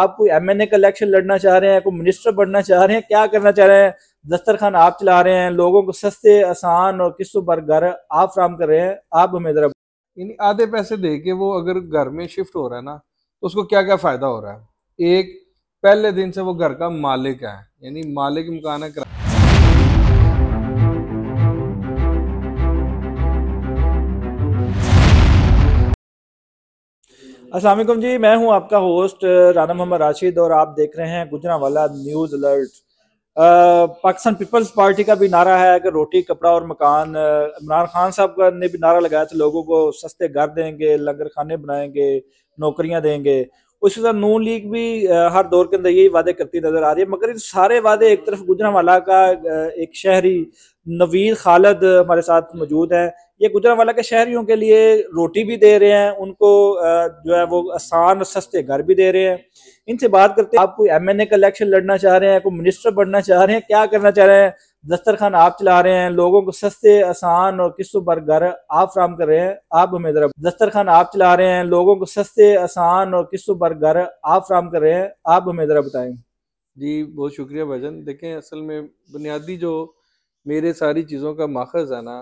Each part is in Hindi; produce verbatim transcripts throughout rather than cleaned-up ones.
आप कोई एम एन ए का इलेक्शन लड़ना चाह रहे हैं, कोई मिनिस्टर बनना चाह रहे हैं, क्या करना चाह रहे हैं, दस्तरखान आप चला रहे हैं, लोगों को सस्ते आसान और किस्तों पर घर आप फ्राहम कर रहे हैं। आप हमें जरा यानी आधे पैसे दे के वो अगर घर में शिफ्ट हो रहा है ना तो उसको क्या क्या फ़ायदा हो रहा है। एक, पहले दिन से वो घर का मालिक है, यानी मालिक मकान है। अस्सलाम वालेकुम जी, मैं हूं आपका होस्ट राना मोहम्मद राशिद और आप देख रहे हैं Gujranwala news alert. Pakistan Peoples Party का भी नारा है कि रोटी कपड़ा और मकान। इमरान खान साहब ने भी नारा लगाया था, लोगों को सस्ते घर देंगे, लंगर खाने बनाएंगे, नौकरियां देंगे। उसके साथ नून लीग भी हर दौर के अंदर यही वादे करती नजर आ रही है, मगर इन सारे वादे एक तरफ। गुजरांवाला का एक शहरी नवीद खालिद हमारे साथ मौजूद हैं। ये गुजरांवाला के शहरियों के लिए रोटी भी दे रहे हैं, उनको जो है वो आसान और सस्ते घर भी दे रहे हैं। इनसे बात करते हैं, आप कोई एम एन ए का इलेक्शन लड़ना चाह रहे हैं, कोई मिनिस्टर बनना चाह रहे हैं, क्या करना चाह रहे हैं, दस्तरखान आप चला रहे हैं, लोगों को सस्ते आसान और किस्तों पर घर आप फ्राहम कर रहे हैं। आप हमें जरा दस्तरखान आप चला रहे हैं, लोगों को सस्ते आसान और किस्तों पर घर आप फ्राहम कर रहे हैं, आप हमें जरा बताएं। जी बहुत शुक्रिया भाईजान। देखें, असल में बुनियादी जो मेरे सारी चीज़ों का माखज़ है ना,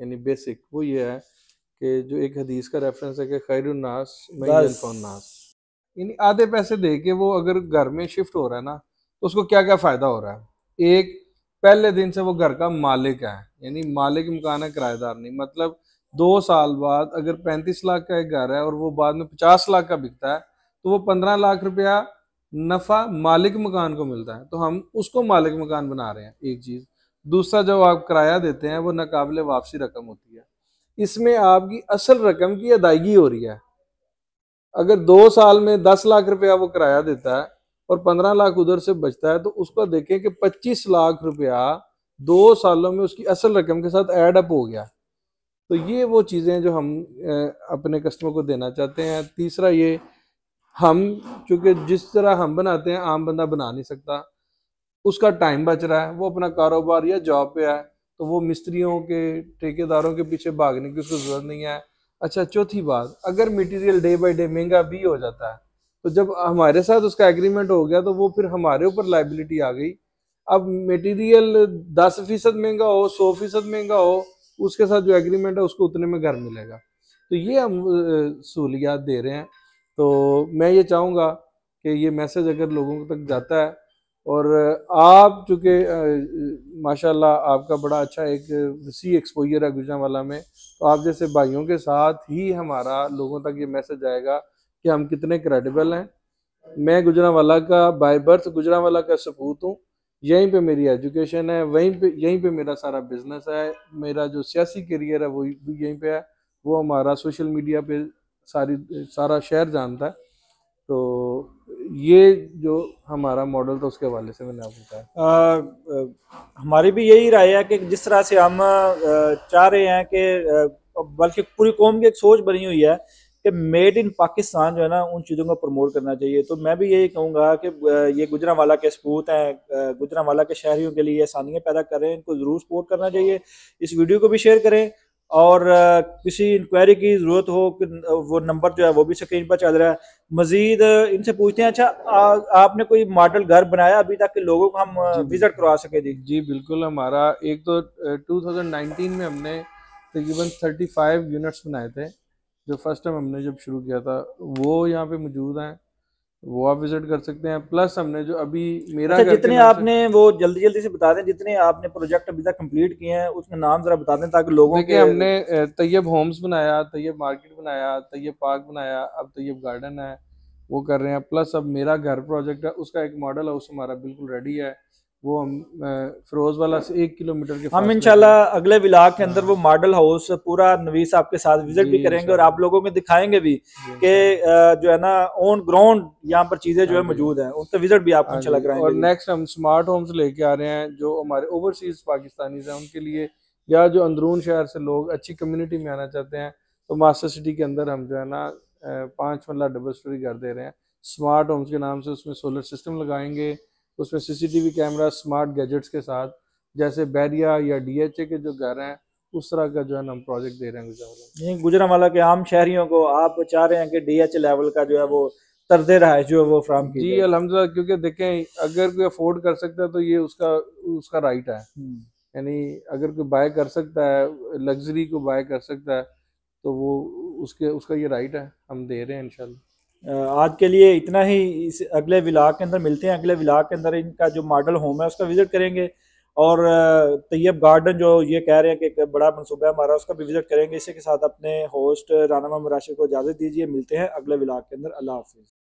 यानी बेसिक, वो ये है कि जो एक हदीस का रेफरेंस है कि खैरुन नास मय्यितुन नास, यानी आधे पैसे दे के वो अगर घर में शिफ्ट हो रहा है ना तो उसको क्या क्या फ़ायदा हो रहा है। एक, पहले दिन से वो घर का मालिक है, यानी मालिक मकान है, किराएदार नहीं। मतलब दो साल बाद अगर पैंतीस लाख का एक घर है और वो बाद में पचास लाख का बिकता है तो वो पंद्रह लाख रुपया नफ़ा मालिक मकान को मिलता है, तो हम उसको मालिक मकान बना रहे हैं। एक चीज़। दूसरा, जो आप किराया देते हैं वो नाकाबिले वापसी रकम होती है, इसमें आपकी असल रकम की अदायगी हो रही है। अगर दो साल में दस लाख रुपया वो किराया देता है और पंद्रह लाख उधर से बचता है तो उसको देखें कि पच्चीस लाख रुपया दो सालों में उसकी असल रकम के साथ ऐड अप हो गया। तो ये वो चीज़ें जो हम अपने कस्टमर को देना चाहते हैं। तीसरा, ये हम चूँकि जिस तरह हम बनाते हैं आम बंदा बना नहीं सकता, उसका टाइम बच रहा है, वो अपना कारोबार या जॉब पे है तो वो मिस्त्रियों के ठेकेदारों के पीछे भागने की उसको जरूरत नहीं है। अच्छा, चौथी बात, अगर मटेरियल डे बाय डे महंगा भी हो जाता है तो जब हमारे साथ उसका एग्रीमेंट हो गया तो वो फिर हमारे ऊपर लाइबिलिटी आ गई। अब मटेरियल दस फीसद महंगा हो, सौ फीसद महंगा हो, उसके साथ जो एग्रीमेंट है उसको उतने में घर मिलेगा। तो ये हम सहूलियात दे रहे हैं। तो मैं ये चाहूँगा कि ये मैसेज अगर लोगों तक जाता है, और आप चूँकि माशाल्लाह आपका बड़ा अच्छा एक वसी एक्सपोजर है गुजरांवाला में, तो आप जैसे भाइयों के साथ ही हमारा लोगों तक ये मैसेज आएगा कि हम कितने क्रेडिबल हैं। मैं गुजरांवाला का बाय बर्थ गुजरांवाला का सपूत हूँ, यहीं पे मेरी एजुकेशन है, वहीं पे यहीं पे मेरा सारा बिजनेस है, मेरा जो सियासी करियर है वो यहीं पर है, वो हमारा सोशल मीडिया पर सारी सारा शहर जानता है। तो ये जो हमारा मॉडल था उसके हवाले से मैंने आपको कहा, हमारी भी यही राय है कि जिस तरह से हम चाह रहे हैं कि बल्कि पूरी कौम की एक सोच बनी हुई है कि मेड इन पाकिस्तान जो है ना, उन चीज़ों को प्रमोट करना चाहिए। तो मैं भी यही कहूँगा कि ये गुजरांवाला के सपूत हैं, गुजरांवाला के शहरियों के लिए आसानियाँ पैदा करें, इनको ज़रूर सपोर्ट करना चाहिए। इस वीडियो को भी शेयर करें, और किसी इंक्वायरी की ज़रूरत हो वो नंबर जो है वो भी स्क्रीन पर चल रहा है। मज़ीद इनसे पूछते हैं, अच्छा आ, आपने कोई मॉडल घर बनाया अभी तक कि लोगों को हम विज़िट करवा सके? जी जी बिल्कुल, हमारा एक तो टू थाउजेंड नाइनटीन में हमने तकरीबन पैंतीस यूनिट्स बनाए थे, जो फर्स्ट टाइम हमने जब शुरू किया था, वो यहाँ पे मौजूद हैं, वो आप विजिट कर सकते हैं। प्लस हमने जो अभी मेरा अच्छा, जितने आपने वो जल्दी जल्दी से बता दें, जितने आपने प्रोजेक्ट अभी तक कंप्लीट किए हैं उसका नाम जरा बता दें ताकि लोगों के। हमने तैयब होम्स बनाया, तैयब मार्केट बनाया, तैयब पार्क बनाया, अब तैयब गार्डन है वो कर रहे हैं। प्लस अब मेरा घर प्रोजेक्ट है, उसका एक मॉडल हाउस हमारा बिल्कुल रेडी है, वो हम फिरोजवाला से एक किलोमीटर के हम इंशाल्लाह अगले व्लॉग के अंदर वो मॉडल हाउस पूरा नवीद साहब के साथ विजिट भी करेंगे और आप लोगों को दिखाएंगे भी कि जो है ना ऑन ग्राउंड यहाँ पर चीजें जो है मौजूद है, उसका विजिट भी आपको इंशाल्लाह कराएंगे। और नेक्स्ट हम स्मार्ट होम्स लेके आ रहे हैं, जो हमारे ओवरसीज पाकिस्तानी हैं उनके लिए, या जो अंदरून शहर से लोग अच्छी कम्युनिटी में आना चाहते हैं, तो मास्टर सिटी के अंदर हम जो है ना पाँच मरला डबल स्टोरी घर दे रहे हैं स्मार्ट होम्स के नाम से। उसमें सोलर सिस्टम लगाएंगे, उसमें सीसीटीवी कैमरा स्मार्ट गैजेट्स के साथ, जैसे बैरिया या डीएचए के जो घर हैं उस तरह का जो है हम प्रोजेक्ट दे रहे हैं गुजरांवाला। गुजरांवाला के आम शहरियों को आप चाह रहे हैं कि डीएचए लेवल का जो है वो तर्ज रहायश जो है वो फ्राहम की जी अल्हम्दुलिल्लाह, क्योंकि देखें अगर कोई अफोर्ड कर सकता है तो ये उसका उसका राइट है, यानी अगर कोई बाय कर सकता है, लग्जरी को बाय कर सकता है तो वो उसके उसका ये राइट है, हम दे रहे हैं इंशाल्लाह। आज के लिए इतना ही, इस अगले व्लॉग के अंदर मिलते हैं। अगले व्लॉग के अंदर इनका जो मॉडल होम है उसका विजिट करेंगे और तैयब गार्डन जो ये कह रहे हैं कि एक बड़ा मनसूबा है हमारा, उसका भी विजिट करेंगे। इसी के साथ अपने होस्ट राना मोहम्मद राशिद को इजाज़त दीजिए, मिलते हैं अगले व्लॉग के अंदर। अल्लाह हाफिज़।